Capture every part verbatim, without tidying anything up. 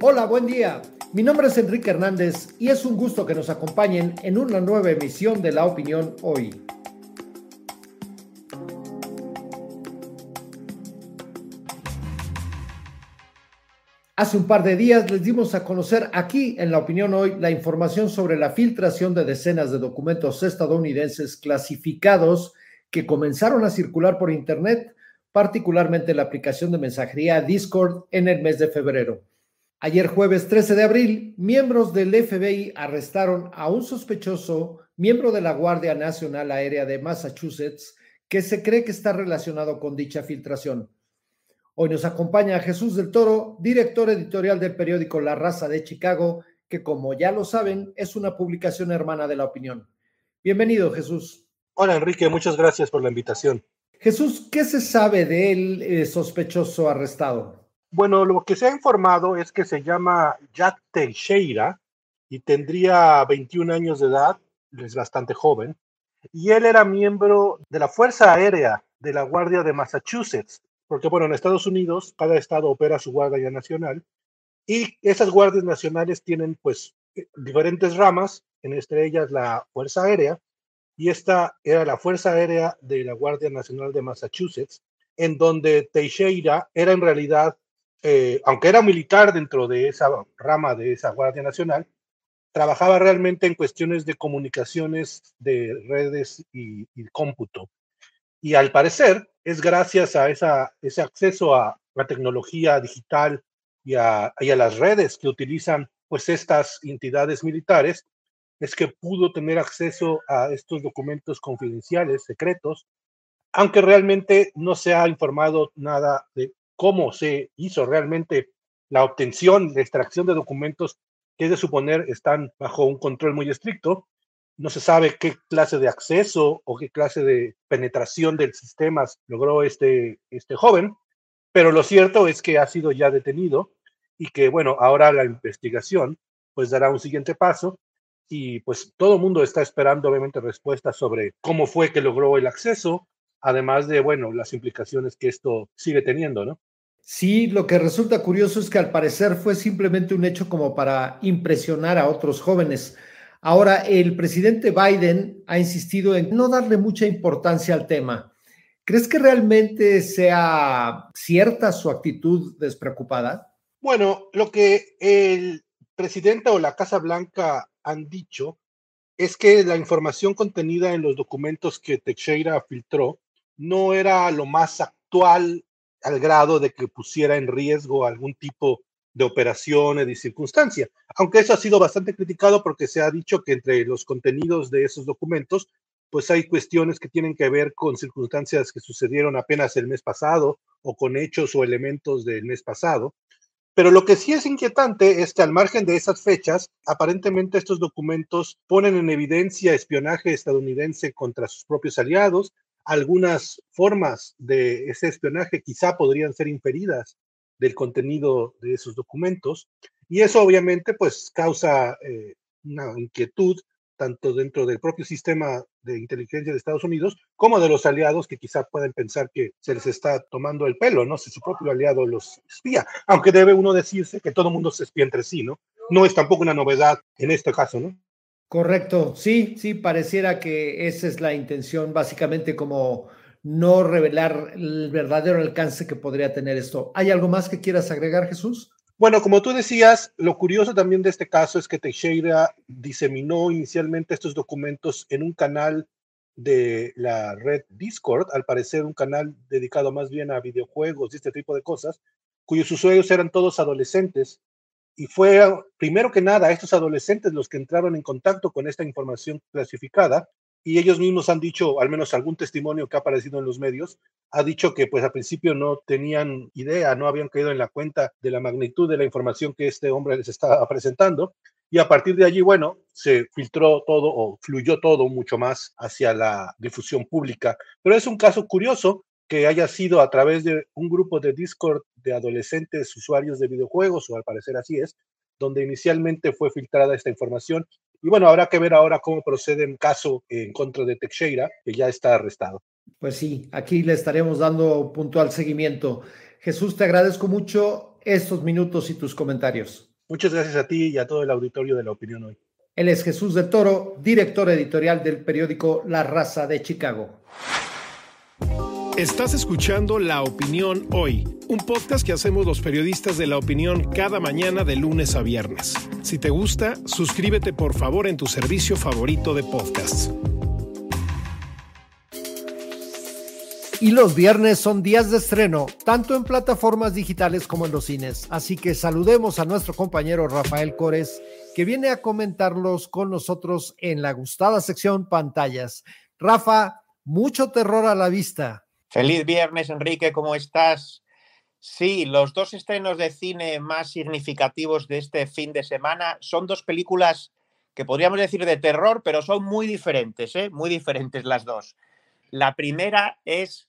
Hola, buen día. Mi nombre es Enrique Hernández y es un gusto que nos acompañen en una nueva emisión de La Opinión Hoy. Hace un par de días les dimos a conocer aquí en La Opinión Hoy la información sobre la filtración de decenas de documentos estadounidenses clasificados que comenzaron a circular por Internet, particularmente la aplicación de mensajería Discord en el mes de febrero. Ayer jueves trece de abril, miembros del F B I arrestaron a un sospechoso, miembro de la Guardia Nacional Aérea de Massachusetts, que se cree que está relacionado con dicha filtración. Hoy nos acompaña Jesús del Toro, director editorial del periódico La Raza de Chicago, que como ya lo saben, es una publicación hermana de La Opinión. Bienvenido, Jesús. Hola, Enrique. Muchas gracias por la invitación. Jesús, ¿qué se sabe del eh, sospechoso arrestado? Bueno, lo que se ha informado es que se llama Jack Teixeira y tendría veintiún años de edad, es bastante joven, y él era miembro de la Fuerza Aérea de la Guardia de Massachusetts. Porque, bueno, en Estados Unidos, cada estado opera su guardia nacional y esas guardias nacionales tienen, pues, diferentes ramas, entre ellas la Fuerza Aérea, y esta era la Fuerza Aérea de la Guardia Nacional de Massachusetts, en donde Teixeira era en realidad, eh, aunque era militar dentro de esa rama de esa Guardia Nacional, trabajaba realmente en cuestiones de comunicaciones, de redes y, y cómputo. Y al parecer es gracias a esa, ese acceso a la tecnología digital y a, y a las redes que utilizan pues estas entidades militares, es que pudo tener acceso a estos documentos confidenciales, secretos, aunque realmente no se ha informado nada de cómo se hizo realmente la obtención, la extracción de documentos que es de suponer están bajo un control muy estricto. No se sabe qué clase de acceso o qué clase de penetración del sistema logró este, este joven, pero lo cierto es que ha sido ya detenido y que, bueno, ahora la investigación pues dará un siguiente paso y pues todo el mundo está esperando obviamente respuestas sobre cómo fue que logró el acceso, además de, bueno, las implicaciones que esto sigue teniendo, ¿no? Sí, lo que resulta curioso es que al parecer fue simplemente un hecho como para impresionar a otros jóvenes. Ahora, el presidente Biden ha insistido en no darle mucha importancia al tema. ¿Crees que realmente sea cierta su actitud despreocupada? Bueno, lo que el presidente o la Casa Blanca han dicho es que la información contenida en los documentos que Teixeira filtró no era lo más actual al grado de que pusiera en riesgo algún tipo de de operaciones y circunstancias, aunque eso ha sido bastante criticado porque se ha dicho que entre los contenidos de esos documentos, pues hay cuestiones que tienen que ver con circunstancias que sucedieron apenas el mes pasado o con hechos o elementos del mes pasado, pero lo que sí es inquietante es que al margen de esas fechas, aparentemente estos documentos ponen en evidencia espionaje estadounidense contra sus propios aliados, algunas formas de ese espionaje quizá podrían ser inferidas del contenido de esos documentos, y eso obviamente pues causa eh, una inquietud tanto dentro del propio sistema de inteligencia de Estados Unidos como de los aliados que quizá pueden pensar que se les está tomando el pelo, ¿no? Si su propio aliado los espía, aunque debe uno decirse que todo el mundo se espía entre sí, ¿no? No es tampoco una novedad en este caso, ¿no? Correcto, sí, sí, pareciera que esa es la intención, básicamente como no revelar el verdadero alcance que podría tener esto. ¿Hay algo más que quieras agregar, Jesús? Bueno, como tú decías, lo curioso también de este caso es que Teixeira diseminó inicialmente estos documentos en un canal de la red Discord, al parecer un canal dedicado más bien a videojuegos y este tipo de cosas, cuyos usuarios eran todos adolescentes, y fue primero que nada estos adolescentes los que entraron en contacto con esta información clasificada. Y ellos mismos han dicho, al menos algún testimonio que ha aparecido en los medios, ha dicho que pues al principio no tenían idea, no habían caído en la cuenta de la magnitud de la información que este hombre les estaba presentando. Y a partir de allí, bueno, se filtró todo o fluyó todo mucho más hacia la difusión pública. Pero es un caso curioso que haya sido a través de un grupo de Discord de adolescentes usuarios de videojuegos, o al parecer así es, donde inicialmente fue filtrada esta información. Y bueno, habrá que ver ahora cómo procede un caso en contra de Teixeira, que ya está arrestado. Pues sí, aquí le estaremos dando puntual seguimiento. Jesús, te agradezco mucho estos minutos y tus comentarios. Muchas gracias a ti y a todo el auditorio de La Opinión Hoy. Él es Jesús del Toro, director editorial del periódico La Raza de Chicago. Estás escuchando La Opinión Hoy, un podcast que hacemos los periodistas de La Opinión cada mañana de lunes a viernes. Si te gusta, suscríbete por favor en tu servicio favorito de podcasts. Y los viernes son días de estreno, tanto en plataformas digitales como en los cines. Así que saludemos a nuestro compañero Rafael Cores, que viene a comentarlos con nosotros en la gustada sección Pantallas. Rafa, mucho terror a la vista. Feliz viernes, Enrique, ¿cómo estás? Sí, los dos estrenos de cine más significativos de este fin de semana son dos películas que podríamos decir de terror, pero son muy diferentes, ¿eh? Muy diferentes las dos. La primera es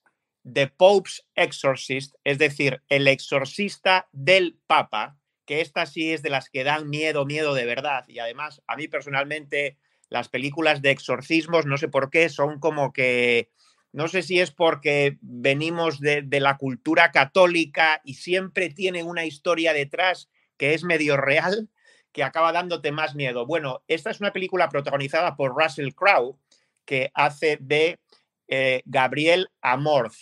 The Pope's Exorcist, es decir, El exorcista del Papa, que esta sí es de las que dan miedo, miedo de verdad. Y además, a mí personalmente, las películas de exorcismos, no sé por qué, son como que, no sé si es porque venimos de, de la cultura católica y siempre tiene una historia detrás que es medio real, que acaba dándote más miedo. Bueno, esta es una película protagonizada por Russell Crowe, que hace de eh, Gabriel Amorth.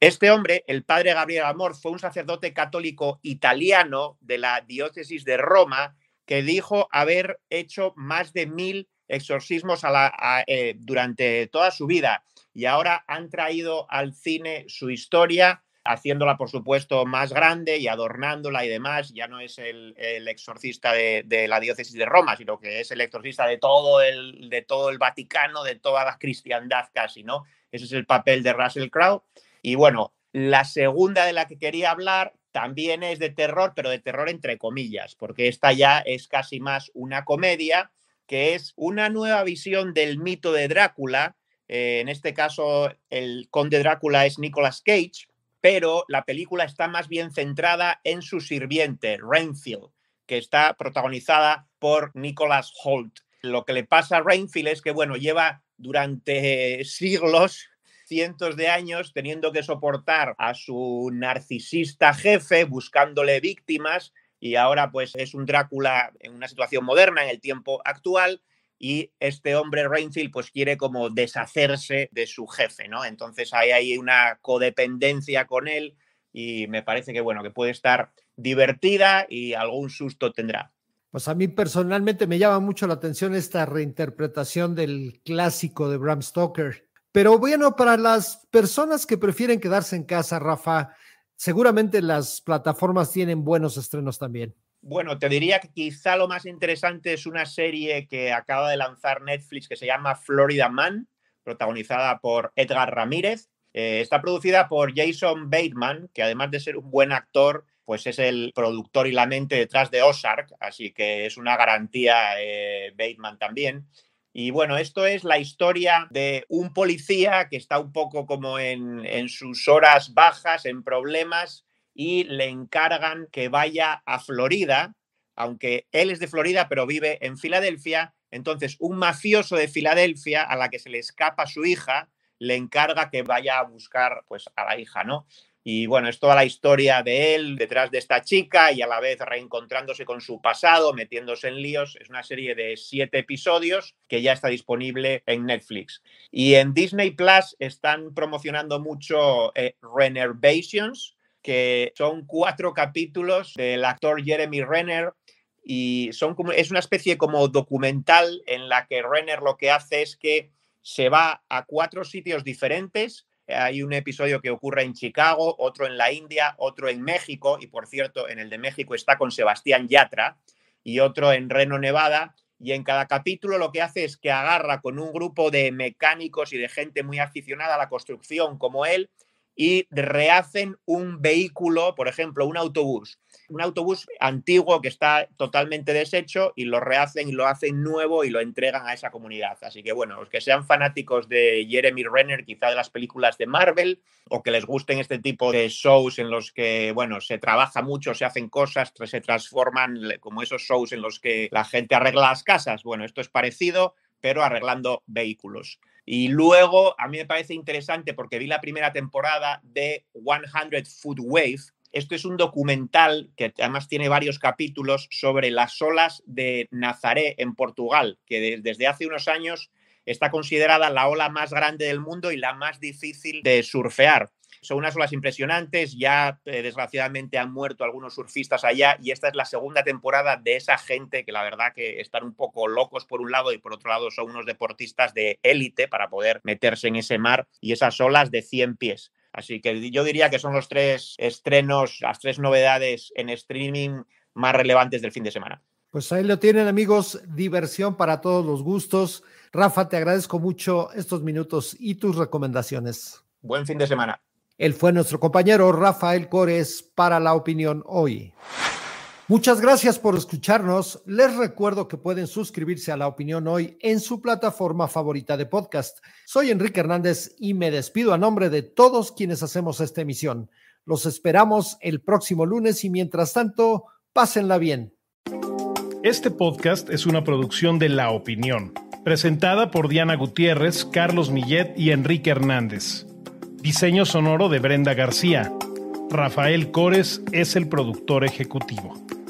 Este hombre, el padre Gabriel Amorth, fue un sacerdote católico italiano de la diócesis de Roma que dijo haber hecho más de mil exorcismos a la, a, eh, durante toda su vida. Y ahora han traído al cine su historia, haciéndola, por supuesto, más grande y adornándola y demás. Ya no es el, el exorcista de, de la diócesis de Roma, sino que es el exorcista de todo el, de todo el Vaticano, de toda la cristiandad casi, ¿no? Ese es el papel de Russell Crowe. Y bueno, la segunda de la que quería hablar también es de terror, pero de terror entre comillas, porque esta ya es casi más una comedia, que es una nueva visión del mito de Drácula. Eh, en este caso, el conde Drácula es Nicolas Cage, pero la película está más bien centrada en su sirviente, Renfield, que está protagonizada por Nicholas Holt. Lo que le pasa a Renfield es que, bueno, lleva durante siglos, cientos de años, teniendo que soportar a su narcisista jefe, buscándole víctimas, y ahora pues es un Drácula en una situación moderna, en el tiempo actual, y este hombre Renfield pues quiere como deshacerse de su jefe, ¿no? Entonces hay ahí una codependencia con él y me parece que, bueno, que puede estar divertida y algún susto tendrá. Pues a mí personalmente me llama mucho la atención esta reinterpretación del clásico de Bram Stoker. Pero bueno, para las personas que prefieren quedarse en casa, Rafa, seguramente las plataformas tienen buenos estrenos también. Bueno, te diría que quizá lo más interesante es una serie que acaba de lanzar Netflix que se llama Florida Man, protagonizada por Edgar Ramírez. Eh, está producida por Jason Bateman, que además de ser un buen actor, pues es el productor y la mente detrás de Ozark, así que es una garantía eh, Bateman también. Y bueno, esto es la historia de un policía que está un poco como en, en sus horas bajas, en problemas, y le encargan que vaya a Florida, aunque él es de Florida, pero vive en Filadelfia. Entonces, un mafioso de Filadelfia a la que se le escapa su hija, le encarga que vaya a buscar pues, a la hija, ¿no? Y bueno, es toda la historia de él detrás de esta chica y a la vez reencontrándose con su pasado, metiéndose en líos. Es una serie de siete episodios que ya está disponible en Netflix. Y en Disney Plus están promocionando mucho eh, Renovations, que son cuatro capítulos del actor Jeremy Renner y son como, es una especie como documental en la que Renner lo que hace es que se va a cuatro sitios diferentes. Hay un episodio que ocurre en Chicago, otro en la India, otro en México, y por cierto, en el de México está con Sebastián Yatra, y otro en Reno, Nevada, y en cada capítulo lo que hace es que agarra con un grupo de mecánicos y de gente muy aficionada a la construcción como él, y rehacen un vehículo, por ejemplo, un autobús. Un autobús antiguo que está totalmente deshecho y lo rehacen y lo hacen nuevo y lo entregan a esa comunidad. Así que, bueno, los que sean fanáticos de Jeremy Renner, quizá de las películas de Marvel, o que les gusten este tipo de shows en los que, bueno, se trabaja mucho, se hacen cosas, se transforman, como esos shows en los que la gente arregla las casas. Bueno, esto es parecido, pero arreglando vehículos. Y luego, a mí me parece interesante porque vi la primera temporada de cien Foot Wave, Esto es un documental que además tiene varios capítulos sobre las olas de Nazaré en Portugal, que de, desde hace unos años está considerada la ola más grande del mundo y la más difícil de surfear. Son unas olas impresionantes, ya eh, desgraciadamente han muerto algunos surfistas allá y esta es la segunda temporada de esa gente que la verdad que están un poco locos por un lado y por otro lado son unos deportistas de élite para poder meterse en ese mar y esas olas de cien pies. Así que yo diría que son los tres estrenos, las tres novedades en streaming más relevantes del fin de semana. Pues ahí lo tienen, amigos, diversión para todos los gustos. Rafa, te agradezco mucho estos minutos y tus recomendaciones. Buen fin de semana. Él fue nuestro compañero Rafael Cores para La Opinión Hoy. Muchas gracias por escucharnos. Les recuerdo que pueden suscribirse a La Opinión Hoy en su plataforma favorita de podcast. Soy Enrique Hernández y me despido a nombre de todos quienes hacemos esta emisión. Los esperamos el próximo lunes y mientras tanto, pásenla bien. Este podcast es una producción de La Opinión, presentada por Diana Gutiérrez, Carlos Millet y Enrique Hernández. Diseño sonoro de Brenda García. Rafael Cores es el productor ejecutivo.